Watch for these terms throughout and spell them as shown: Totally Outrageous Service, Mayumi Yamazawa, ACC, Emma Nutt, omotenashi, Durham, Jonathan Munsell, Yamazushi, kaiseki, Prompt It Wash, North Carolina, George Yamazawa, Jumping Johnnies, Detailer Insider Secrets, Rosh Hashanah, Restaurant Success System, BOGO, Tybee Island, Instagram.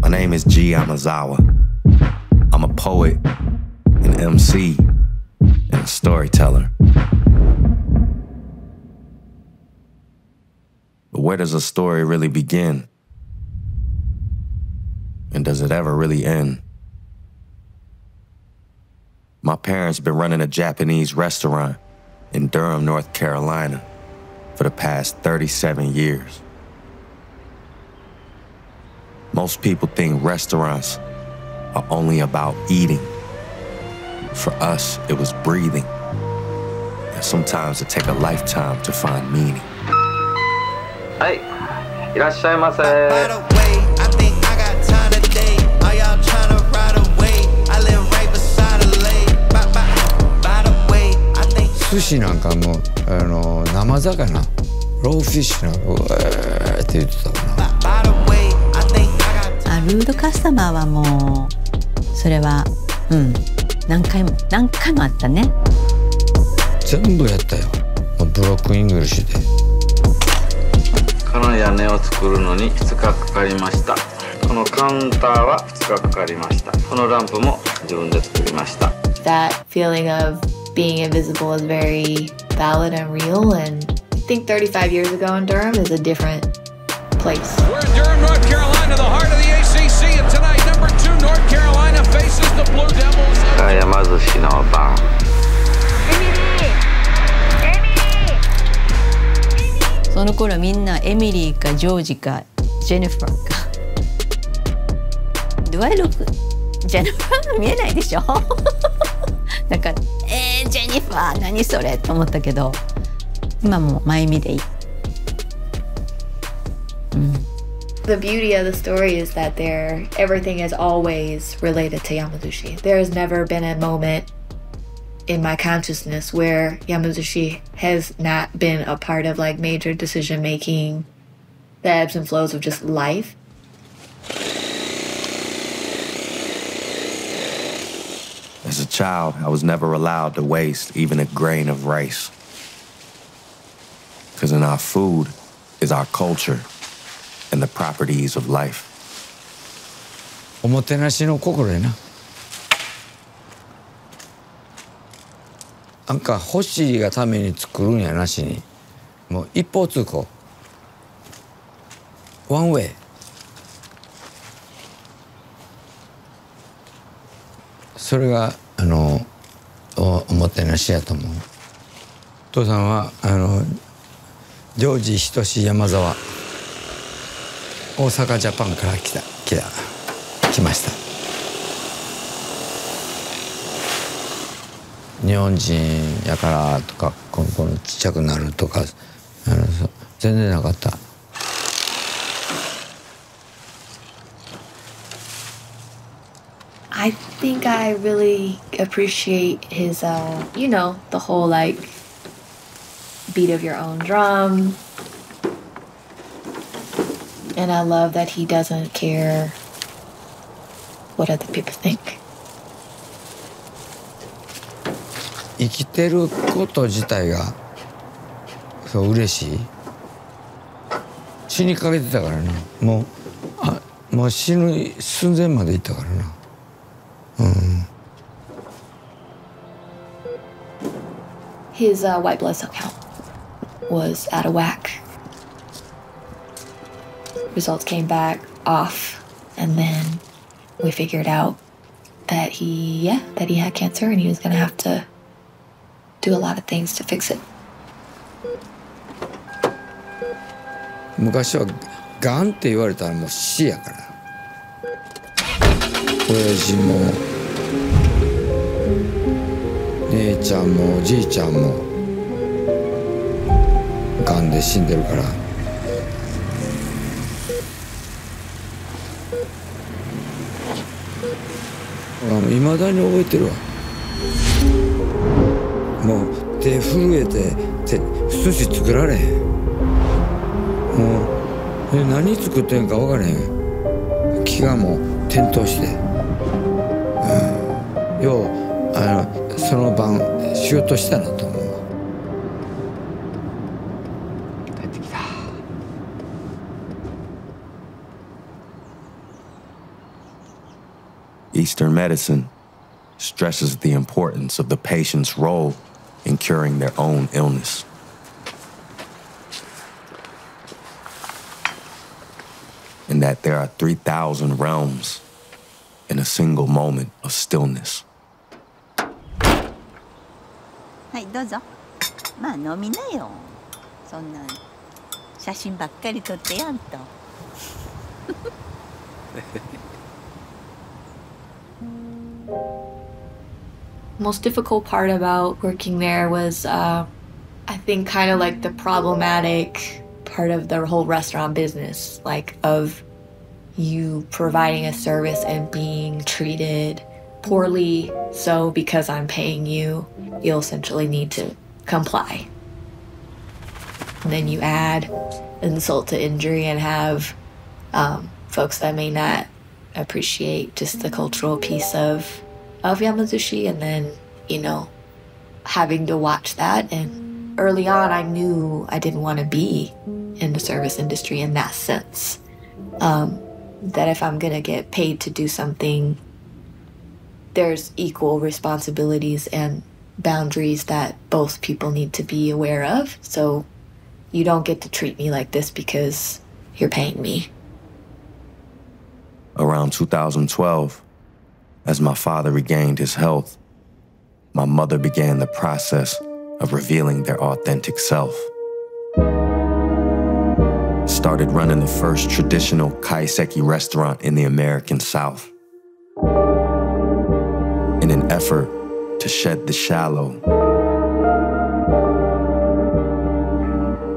My name is G. Yamazawa. I'm a poet, an MC, and a storyteller. But where does a story really begin? And does it ever really end? My parents been running a Japanese restaurant in Durham, North Carolina for the past 37 years. Most people think restaurants are only about eating. For us, it was breathing. And sometimes it takes a lifetime to find meaning. Hey, irashaimase. By the way, I think I got time today. Are y'all trying to ride away? I live right beside a lake. By the way, I think sushiなんかも生魚、ローフィッシュなんかって言ってたかな。ルードカスタマーはもうそれは何回もあったね。全部やったよ。ブロックイングリッシュで。この屋根を作るのに2日かかりました。このカウンターは2日かかりました。このランプも自分で作りました。That feeling of being invisible is very valid and real, and I think 35 years ago in Durham is a different place. We're in Durham, North Carolina, the heart of the ACC, and tonight #2 North Carolina faces the Blue Devils. Yamazushi no ban. Emily. その頃みんなエミリーかジョージかジェニファーか。Do I look Jennifer? 見えないでしょ。だからジェニファー何それと思ったけど、今も真由美でいい。The beauty of the story is that everything is always related to Yamazushi. There has never been a moment in my consciousness where Yamazushi has not been a part of like major decision making, the ebbs and flows of just life. As a child, I was never allowed to waste even a grain of rice. Because in our food is our culture. And the properties of life. Omotenashi no kokoro ya na. Nanka hoshii ga tame ni tsukuru n ya nashi ni. Mou ippou tsukou. One way. Sore ga omotenashi ya tomou. Tōsan wa George Yamazawa. 大阪ジャパンから来ました。日本人やからとかこのちっちゃくなるとか全然なかった。I think I really appreciate his, you know, the whole like beat of your own drum. And I love that he doesn't care what other people think. 生きてること自体がそう嬉しい。死にかけてたからな。もう死ぬ寸前まで行ったからな。His white blood cell count was out of whack. Results came back off, and then we figured out that he had cancer and he was gonna have to do a lot of things to fix it. 昔はがんって言われたらもう死やから。親父も姉ちゃんもおじいちゃんもがんで死んでるから。いまだに覚えてるわ。もう手震えて寿司作られへん。もう何作ってんか分からへん。気がもう転倒して、ようその晩しようとしたんだと思う。帰ってきた。Eastern medicine stresses the importance of the patient's role in curing their own illness. And that there are 3,000 realms in a single moment of stillness. はい、どうぞ。まあ飲みなよ。そんな写真ばっかり撮ってやんと。Most difficult part about working there was, I think, kind of like the problematic part of the whole restaurant business, like of you providing a service and being treated poorly. So because I'm paying you, you'll essentially need to comply. And then you add insult to injury and have folks that may not appreciate just the cultural piece of Yamazushi, and then, you know, having to watch that. And early on, I knew I didn't want to be in the service industry in that sense. That if I'm going to get paid to do something, there's equal responsibilities and boundaries that both people need to be aware of. So you don't get to treat me like this because you're paying me. Around 2012, as my father regained his health, my mother began the process of revealing their authentic self. Started running the first traditional kaiseki restaurant in the American South, in an effort to shed the shallow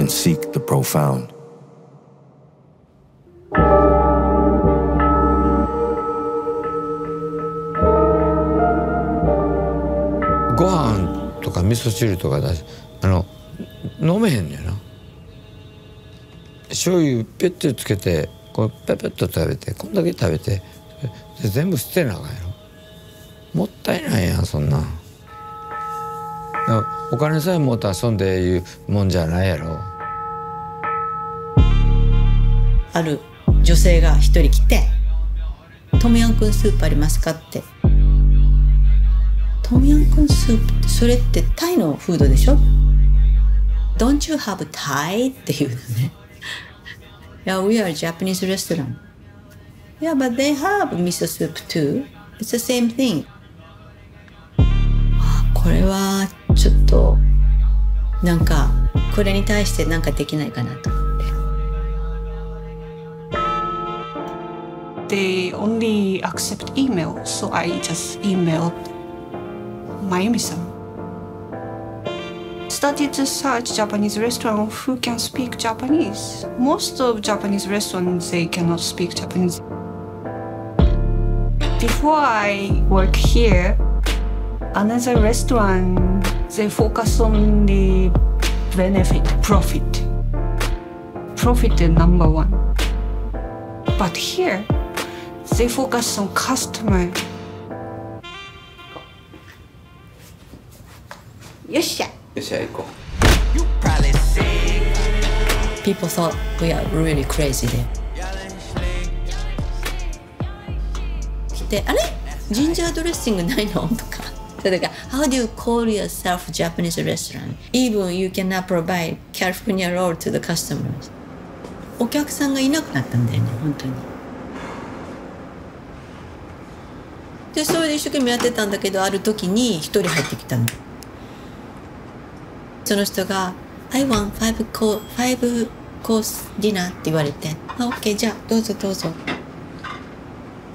and seek the profound. Gohan とか味噌汁とかだし、飲めへんねんな。醤油ペッてつけて、こうペペッと食べて、こんだけ食べて、全部捨てなあかんやろ。もったいないやん、そんな。お金さえもうと遊んでいうもんじゃないやろ。ある女性が一人来て「トムヤムクンスープありますか?」って。トムヤムクンスープってそれってタイのフードでしょ。Don't you have Thai? っていうのね。Yeah, we are a Japanese restaurant. Yeah, but they have miso soup too. It's the same thing. これはちょっとなんかこれに対してなんかできないかなと思って。They only accept email, so I just emailed Mayumi-san. Started to search Japanese restaurant who can speak Japanese. Most of Japanese restaurants, they cannot speak Japanese. Before I work here, another restaurant, they focus on the benefit, profit. Profit is number one. But here, they focus on customer. Yosha. People thought we are really crazy there. で、あれジンジャードレッシングないのとか。それが、How do you call yourself Japanese restaurant? Even you cannot provide California roll to the customers. お客さんがいなくなったんだよね、本当に。で、それで一生懸命やってたんだけど、ある時に一人入ってきたの。その人が、I want 5 course dinner って言われて、あ、OK、じゃあどうぞどうぞ。こ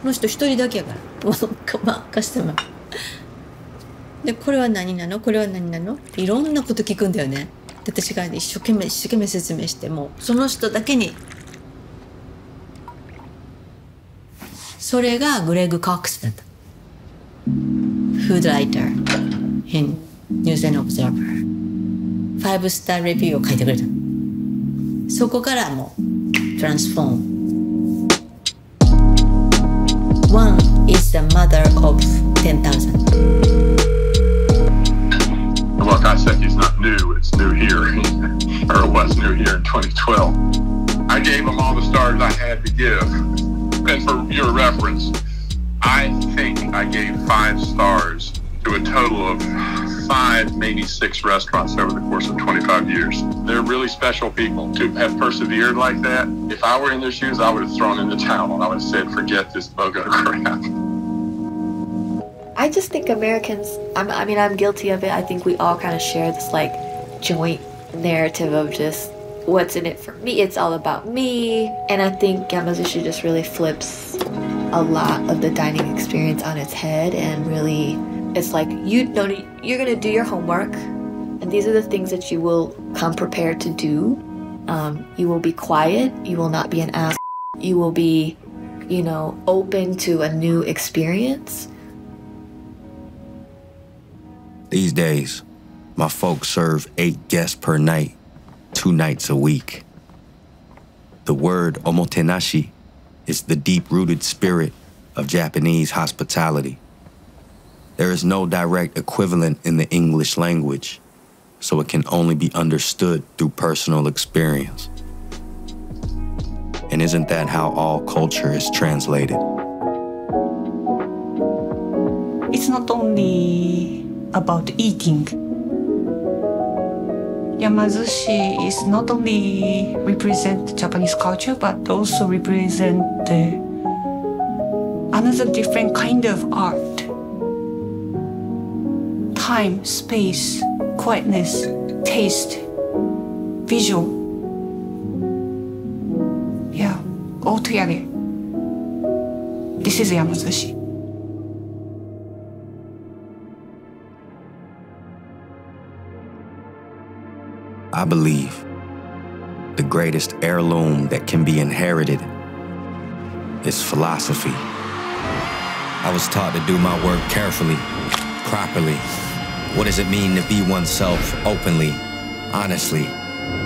の人一人だけやからまあカスタマーで、これは何なのこれは何なのっていろんなこと聞くんだよね。で私が一生懸命説明して、もうその人だけに。それがグレッグ・コックスだった。フードライター in News and Observer 5スターレビューを書いてくれた。そこからもうトランスフォーム。One is the mother of 10,000. new. It's new here, or it was new here in 2012. I gave them all the stars I had to give. And for your reference, I think I gave 5 stars to a total of 5, maybe 6 restaurants over the course of 25 years. They're really special people to have persevered like that. If I were in their shoes, I would have thrown in the towel and I would have said, forget this BOGO crap. I just think Americans, I'm guilty of it. I think we all kind of share this like joint narrative of just what's in it for me. It's all about me. And I think Yamazushi just really flips a lot of the dining experience on its head, and really it's like, you know, you're gonna do your homework, and these are the things that you will come prepared to do. You will be quiet, you will not be an ass, you will be, you know, open to a new experience. These days, my folks serve 8 guests per night, 2 nights a week. The word omotenashi is the deep-rooted spirit of Japanese hospitality. There is no direct equivalent in the English language, so it can only be understood through personal experience. And isn't that how all culture is translated? It's not only about eating. Yamazushi is not only represent Japanese culture, but also represent another different kind of art. Time, space, quietness, taste, visual. Yeah, all together. This is Yamazushi. I believe the greatest heirloom that can be inherited is philosophy. I was taught to do my work carefully, properly. What does it mean to be oneself openly, honestly?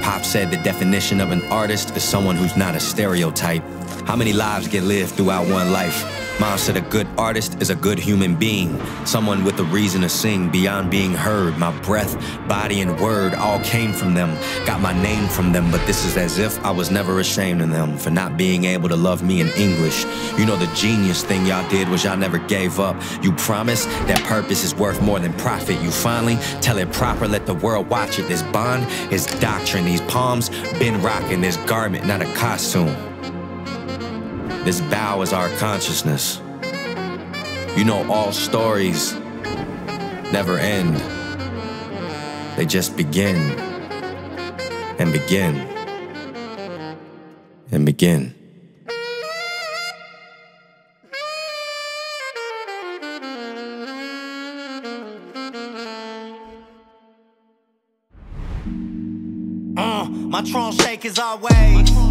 Pop said the definition of an artist is someone who's not a stereotype. How many lives get lived throughout one life? Mom said a good artist is a good human being, someone with a reason to sing beyond being heard. My breath, body, and word all came from them. Got my name from them, but this is as if I was never ashamed of them for not being able to love me in English. You know, the genius thing y'all did was y'all never gave up. You promised that purpose is worth more than profit. You finally tell it proper, let the world watch it. This bond is doctrine. These palms been rocking this garment, not a costume. This bow is our consciousness. You know, all stories never end. They just begin and begin and begin. My throne shake is always.